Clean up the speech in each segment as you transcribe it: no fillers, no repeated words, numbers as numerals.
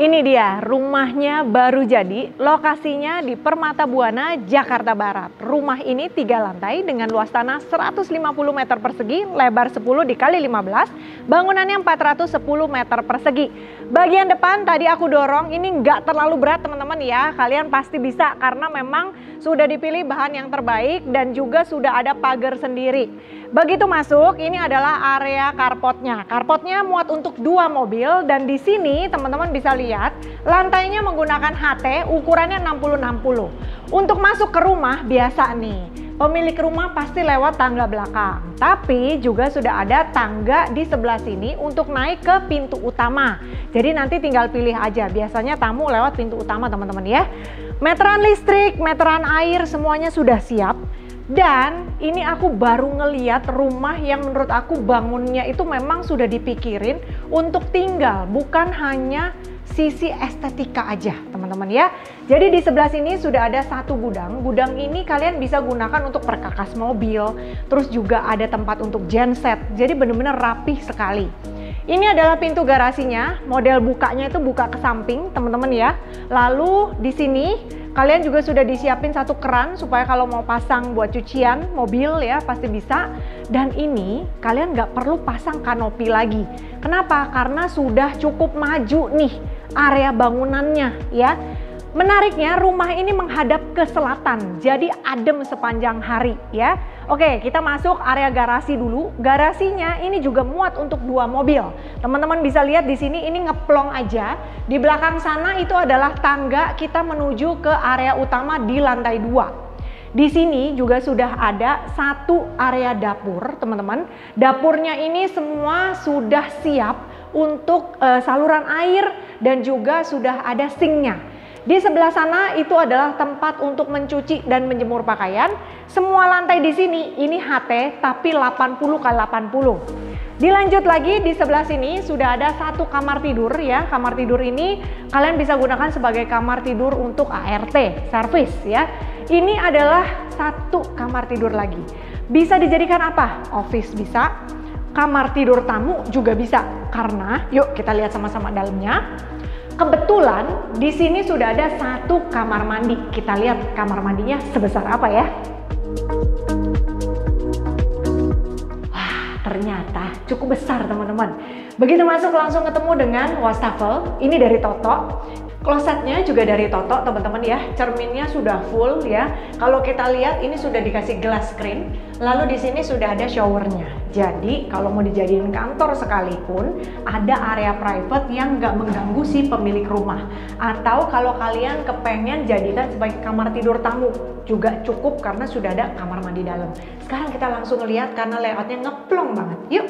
Ini dia rumahnya baru jadi, lokasinya di Permata Buana, Jakarta Barat. Rumah ini 3 lantai dengan luas tanah 150 meter persegi, lebar 10 × 15, bangunannya 410 meter persegi. Bagian depan tadi aku dorong, ini nggak terlalu berat teman-teman ya, kalian pasti bisa karena memang sudah dipilih bahan yang terbaik dan juga sudah ada pagar sendiri. Begitu masuk, ini adalah area karpotnya. Karpotnya muat untuk 2 mobil. Dan di sini teman-teman bisa lihat lantainya menggunakan HT ukurannya 60-60. Untuk masuk ke rumah biasa nih, pemilik rumah pasti lewat tangga belakang. Tapi juga sudah ada tangga di sebelah sini untuk naik ke pintu utama. Jadi nanti tinggal pilih aja, biasanya tamu lewat pintu utama teman-teman ya. Meteran listrik, meteran air semuanya sudah siap. Dan ini aku baru ngeliat rumah yang menurut aku bangunnya itu memang sudah dipikirin untuk tinggal, bukan hanya sisi estetika aja teman-teman ya. Jadi di sebelah sini sudah ada 1 gudang. Gudang ini kalian bisa gunakan untuk perkakas mobil, terus juga ada tempat untuk genset. Jadi bener-bener rapih sekali. Ini adalah pintu garasinya, model bukanya itu buka ke samping teman-teman ya. Lalu di sini kalian juga sudah disiapin 1 keran supaya kalau mau pasang buat cucian mobil ya pasti bisa. Dan ini kalian nggak perlu pasang kanopi lagi. Kenapa? Karena sudah cukup maju nih area bangunannya ya. Menariknya rumah ini menghadap ke selatan, jadi adem sepanjang hari ya. Oke, kita masuk area garasi dulu. Garasinya ini juga muat untuk 2 mobil. Teman-teman bisa lihat di sini ini ngeplong aja. Di belakang sana itu adalah tangga kita menuju ke area utama di lantai 2. Di sini juga sudah ada 1 area dapur, teman-teman. Dapurnya ini semua sudah siap untuk saluran air dan juga sudah ada sinknya. Di sebelah sana itu adalah tempat untuk mencuci dan menjemur pakaian. Semua lantai di sini ini HT tapi 80 × 80. Dilanjut lagi di sebelah sini sudah ada 1 kamar tidur ya. Kamar tidur ini kalian bisa gunakan sebagai kamar tidur untuk ART, service ya. Ini adalah 1 kamar tidur lagi. Bisa dijadikan apa? Office bisa, kamar tidur tamu juga bisa. Karena yuk kita lihat sama-sama dalamnya. Kebetulan di sini sudah ada 1 kamar mandi. Kita lihat kamar mandinya sebesar apa ya. Ternyata cukup besar teman-teman. Begitu masuk langsung ketemu dengan wastafel. Ini dari Toto. Klosetnya juga dari Toto teman-teman ya. Cerminnya sudah full ya. Kalau kita lihat ini sudah dikasih glass screen. Lalu di sini sudah ada showernya. Jadi kalau mau dijadiin kantor sekalipun, ada area private yang nggak mengganggu si pemilik rumah. Atau kalau kalian kepengen jadikan sebagai kamar tidur tamu juga cukup karena sudah ada kamar mandi dalam. Sekarang kita langsung lihat karena layoutnya ngeplong banget. Yuk!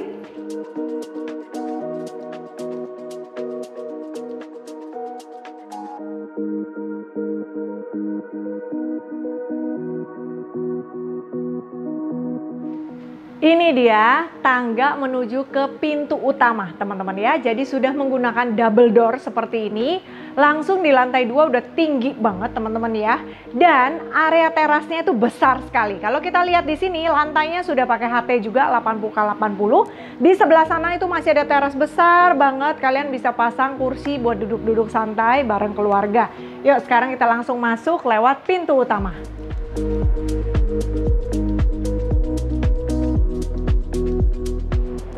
Ini dia tangga menuju ke pintu utama teman-teman ya. Jadi sudah menggunakan double door seperti ini. Langsung di lantai 2 udah tinggi banget teman-teman ya. Dan area terasnya itu besar sekali. Kalau kita lihat di sini lantainya sudah pakai HT juga 80 × 80. Di sebelah sana itu masih ada teras besar banget. Kalian bisa pasang kursi buat duduk-duduk santai bareng keluarga. Yuk sekarang kita langsung masuk lewat pintu utama.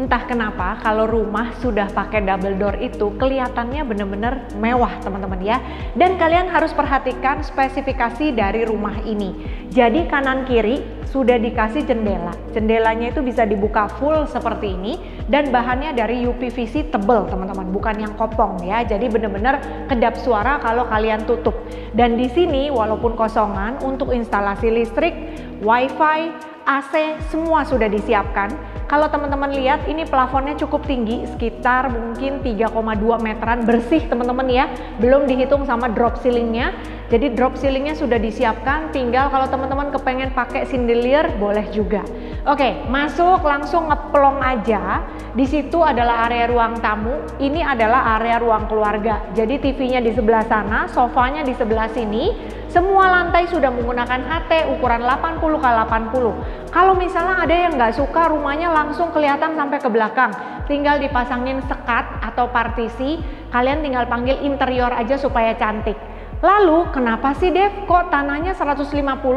Entah kenapa kalau rumah sudah pakai double door itu kelihatannya bener-bener mewah teman-teman ya. Dan kalian harus perhatikan spesifikasi dari rumah ini. Jadi kanan kiri sudah dikasih jendela. Jendelanya itu bisa dibuka full seperti ini. Dan bahannya dari UPVC tebel teman-teman, bukan yang kopong ya. Jadi bener-bener kedap suara kalau kalian tutup. Dan di sini walaupun kosongan untuk instalasi listrik, wifi, AC semua sudah disiapkan. Kalau teman-teman lihat ini plafonnya cukup tinggi, sekitar mungkin 3,2 meteran bersih teman-teman ya. Belum dihitung sama drop ceilingnya. Jadi drop ceilingnya sudah disiapkan, tinggal kalau teman-teman kepengen pakai sindelier boleh juga. Oke, masuk langsung ngeplong aja. Di situ adalah area ruang tamu, ini adalah area ruang keluarga. Jadi TV-nya di sebelah sana, sofanya di sebelah sini. Semua lantai sudah menggunakan HT ukuran 80 × 80. Kalau misalnya ada yang nggak suka rumahnya langsung kelihatan sampai ke belakang. Tinggal dipasangin sekat atau partisi, kalian tinggal panggil interior aja supaya cantik. Lalu kenapa sih Dev kok tanahnya 150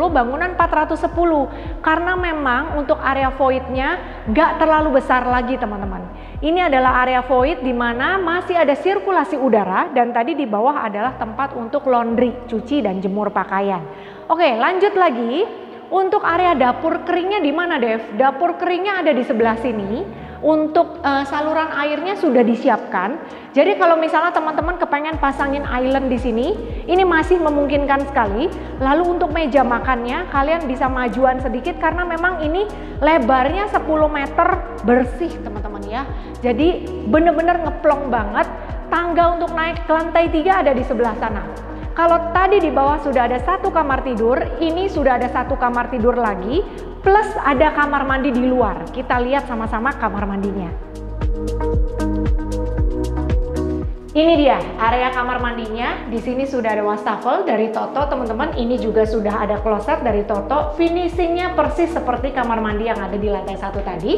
bangunan 410? Karena memang untuk area voidnya nggak terlalu besar lagi teman-teman. Ini adalah area void di mana masih ada sirkulasi udara dan tadi di bawah adalah tempat untuk laundry, cuci dan jemur pakaian. Oke, lanjut lagi. Untuk area dapur keringnya di mana Dev? Dapur keringnya ada di sebelah sini. Untuk saluran airnya sudah disiapkan. Jadi kalau misalnya teman-teman kepengen pasangin island di sini, ini masih memungkinkan sekali. Lalu untuk meja makannya kalian bisa majuan sedikit karena memang ini lebarnya 10 meter bersih teman-teman ya. Jadi bener-bener ngeplong banget. Tangga untuk naik ke lantai 3 ada di sebelah sana. Kalau tadi di bawah sudah ada satu kamar tidur, ini sudah ada satu kamar tidur lagi, plus ada kamar mandi di luar. Kita lihat sama-sama kamar mandinya. Ini dia area kamar mandinya. Di sini sudah ada wastafel dari Toto, teman-teman. Ini juga sudah ada kloset dari Toto. Finishingnya persis seperti kamar mandi yang ada di lantai 1 tadi.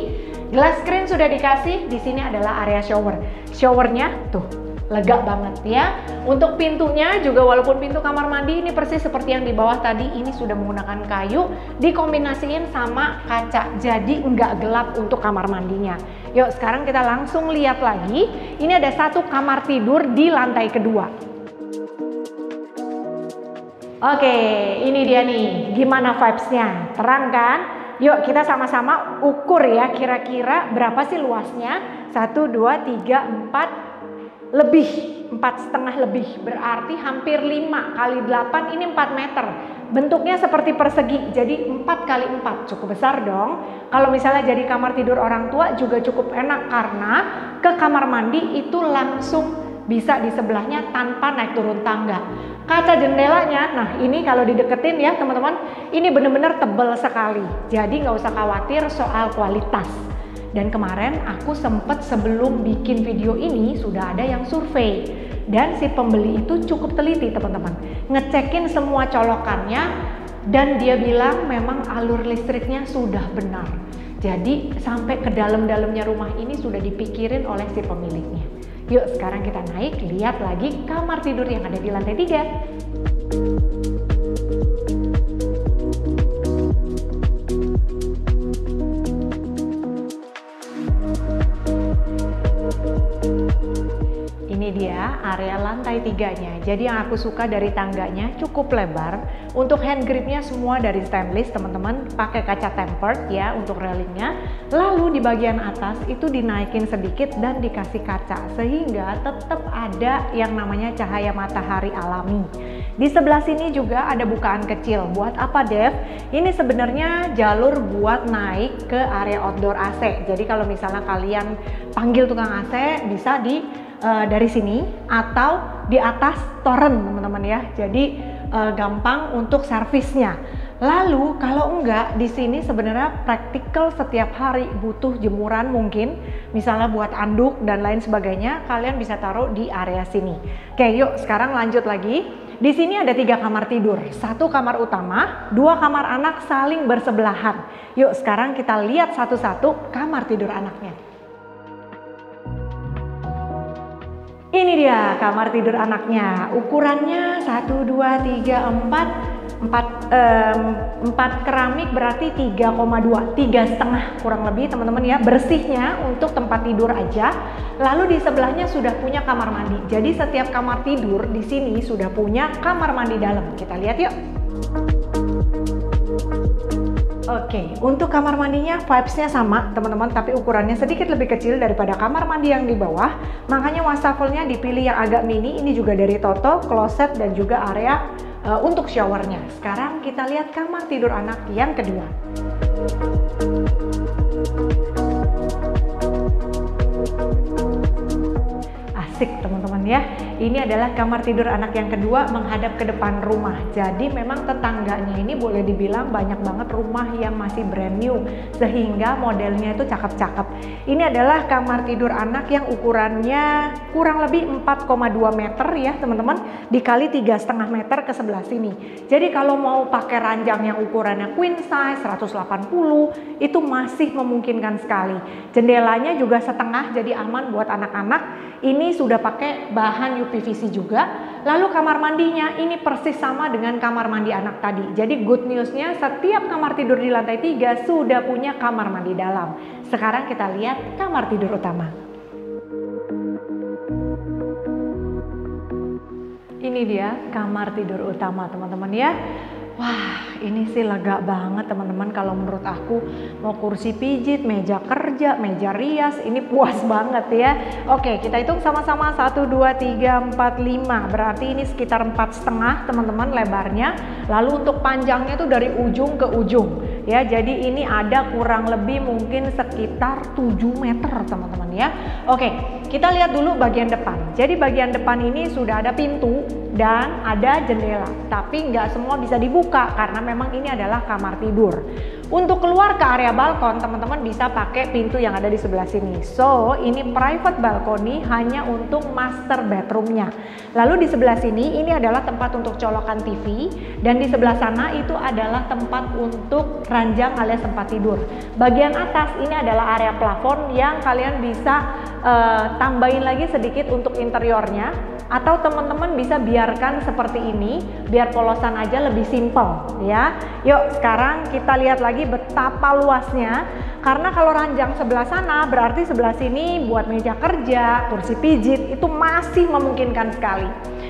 Glass screen sudah dikasih. Di sini adalah area shower. Showernya tuh lega banget ya. Untuk pintunya juga walaupun pintu kamar mandi ini persis seperti yang di bawah tadi, ini sudah menggunakan kayu dikombinasiin sama kaca, jadi nggak gelap untuk kamar mandinya. Yuk sekarang kita langsung lihat lagi. Ini ada satu kamar tidur di lantai kedua. Oke, ini dia nih. Gimana vibes-nya? Terang kan? Yuk kita sama-sama ukur ya, kira-kira berapa sih luasnya. 1, 2, 3, 4 lebih, 4,5 lebih, berarti hampir 5 kali 8, ini 4 meter. Bentuknya seperti persegi, jadi 4 kali 4, cukup besar dong. Kalau misalnya jadi kamar tidur orang tua juga cukup enak karena ke kamar mandi itu langsung bisa di sebelahnya tanpa naik turun tangga. Kaca jendelanya, nah ini kalau dideketin ya teman-teman, ini bener-bener tebel sekali, jadi nggak usah khawatir soal kualitas. Dan kemarin aku sempet sebelum bikin video ini sudah ada yang survei. Dan si pembeli itu cukup teliti teman-teman. Ngecekin semua colokannya dan dia bilang memang alur listriknya sudah benar. Jadi sampai ke dalam-dalamnya rumah ini sudah dipikirin oleh si pemiliknya. Yuk sekarang kita naik lihat lagi kamar tidur yang ada di lantai 3. Dia area lantai 3-nya. Jadi yang aku suka dari tangganya cukup lebar. Untuk hand gripnya semua dari stainless teman-teman, pakai kaca tempered ya untuk railingnya. Lalu di bagian atas itu dinaikin sedikit dan dikasih kaca sehingga tetap ada yang namanya cahaya matahari alami. Di sebelah sini juga ada bukaan kecil. Buat apa Dev? Ini sebenarnya jalur buat naik ke area outdoor AC. Jadi kalau misalnya kalian panggil tukang AC bisa di dari sini atau di atas toren teman-teman ya, jadi gampang untuk servisnya. Lalu kalau enggak, di sini sebenarnya praktikal setiap hari butuh jemuran mungkin, misalnya buat anduk dan lain sebagainya, kalian bisa taruh di area sini. Oke, yuk sekarang lanjut lagi. Di sini ada 3 kamar tidur, 1 kamar utama, 2 kamar anak saling bersebelahan. Yuk sekarang kita lihat satu-satu kamar tidur anaknya. Ini dia kamar tidur anaknya, ukurannya 1, 2, 3, 4 keramik berarti 3,2, 3,5 kurang lebih teman-teman ya. Bersihnya untuk tempat tidur aja. Lalu di sebelahnya sudah punya kamar mandi. Jadi setiap kamar tidur di sini sudah punya kamar mandi dalam. Kita lihat yuk. Oke, untuk kamar mandinya vibes-nya sama teman-teman, tapi ukurannya sedikit lebih kecil daripada kamar mandi yang di bawah. Makanya wastafelnya dipilih yang agak mini, ini juga dari Toto, kloset dan juga area untuk showernya. Sekarang kita lihat kamar tidur anak yang kedua. Asik teman-teman ya. ini adalah kamar tidur anak yang kedua menghadap ke depan rumah. Jadi memang tetangganya ini boleh dibilang banyak banget rumah yang masih brand new, sehingga modelnya itu cakep-cakep. Ini adalah kamar tidur anak yang ukurannya kurang lebih 4,2 meter ya teman-teman, dikali 3,5 meter ke sebelah sini. Jadi kalau mau pakai ranjang yang ukurannya queen size 180 itu masih memungkinkan sekali. Jendelanya juga setengah, jadi aman buat anak-anak. Ini sudah pakai bahan UPVC juga. Lalu kamar mandinya ini persis sama dengan kamar mandi anak tadi. Jadi good newsnya setiap kamar tidur di lantai 3 sudah punya kamar mandi dalam. Sekarang kita lihat kamar tidur utama. Ini dia kamar tidur utama teman-teman ya. Wah, ini sih lega banget teman-teman kalau menurut aku. Mau kursi pijit, meja kerja, meja rias, ini puas banget ya. Oke, kita hitung sama-sama 1, 2, 3, 4, 5. Berarti ini sekitar 4,5 teman-teman lebarnya. Lalu untuk panjangnya tuh dari ujung ke ujung ya. Jadi ini ada kurang lebih mungkin sekitar 7 meter teman-teman ya. Oke, kita lihat dulu bagian depan. Jadi bagian depan ini sudah ada pintu dan ada jendela, tapi nggak semua bisa dibuka karena memang ini adalah kamar tidur. Untuk keluar ke area balkon, teman-teman bisa pakai pintu yang ada di sebelah sini. So, ini private balcony hanya untuk master bedroomnya. Lalu di sebelah sini, ini adalah tempat untuk colokan TV, dan di sebelah sana itu adalah tempat untuk ranjang alias tempat tidur. Bagian atas ini adalah area plafon yang kalian bisa tambahin lagi sedikit untuk interiornya. Atau teman-teman bisa biarkan seperti ini, biar polosan aja lebih simple ya. Yuk sekarang kita lihat lagi betapa luasnya. Karena kalau ranjang sebelah sana berarti sebelah sini buat meja kerja, kursi pijit itu masih memungkinkan sekali.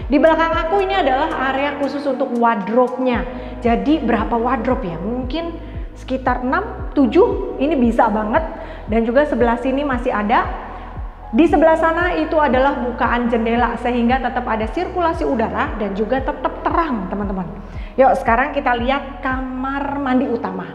Di belakang aku ini adalah area khusus untuk wardrobe-nya. Jadi berapa wardrobe ya? Mungkin sekitar 6, 7 ini bisa banget. Dan juga sebelah sini masih ada. Di sebelah sana itu adalah bukaan jendela sehingga tetap ada sirkulasi udara dan juga tetap terang teman-teman. Yuk sekarang kita lihat kamar mandi utama.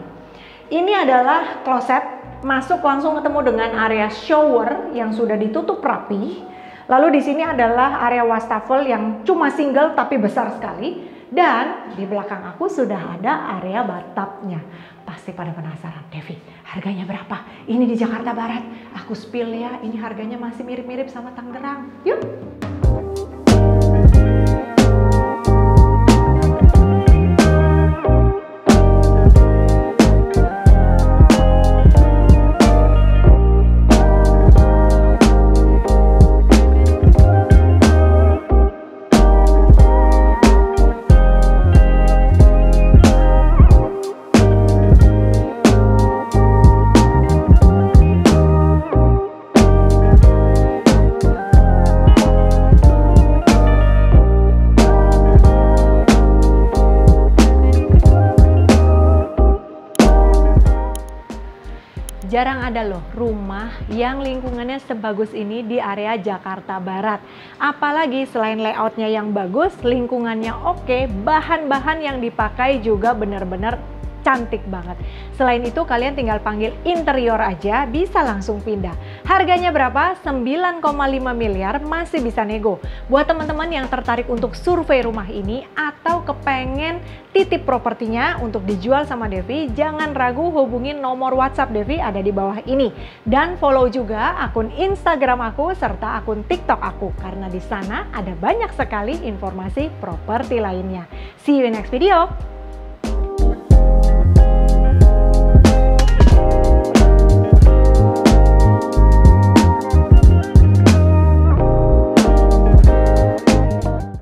Ini adalah kloset, masuk langsung ketemu dengan area shower yang sudah ditutup rapi. Lalu di sini adalah area wastafel yang cuma single tapi besar sekali. Dan di belakang aku sudah ada area bathtubnya. Pasti pada penasaran, Devi harganya berapa? Ini di Jakarta Barat. Aku spill ya, ini harganya masih mirip-mirip sama Tangerang. Yuk! Jarang ada loh rumah yang lingkungannya sebagus ini di area Jakarta Barat. Apalagi selain layoutnya yang bagus, lingkungannya oke, bahan-bahan yang dipakai juga benar-benar cantik banget. Selain itu kalian tinggal panggil interior aja, bisa langsung pindah. Harganya berapa? 9,5 miliar masih bisa nego. Buat teman-teman yang tertarik untuk survei rumah ini atau kepengen titip propertinya untuk dijual sama Devi, jangan ragu hubungin nomor WhatsApp Devi ada di bawah ini. Dan follow juga akun Instagram aku serta akun TikTok aku karena di sana ada banyak sekali informasi properti lainnya. See you in next video.